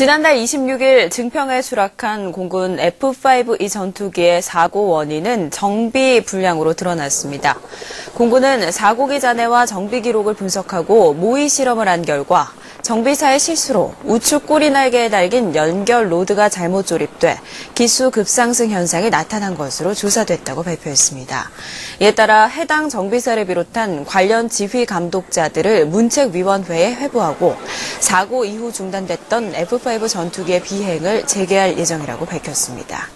지난달 26일 증평에 수락한 공군 F-5E 전투기의 사고 원인은 정비 불량으로 드러났습니다. 공군은 사고기 잔해와 정비 기록을 분석하고 모의 실험을 한 결과 정비사의 실수로 우측 꼬리날개에 달린 연결 로드가 잘못 조립돼 기수 급상승 현상이 나타난 것으로 조사됐다고 발표했습니다. 이에 따라 해당 정비사를 비롯한 관련 지휘 감독자들을 문책위원회에 회부하고 사고 이후 중단됐던 F-5 전투기의 비행을 재개할 예정이라고 밝혔습니다.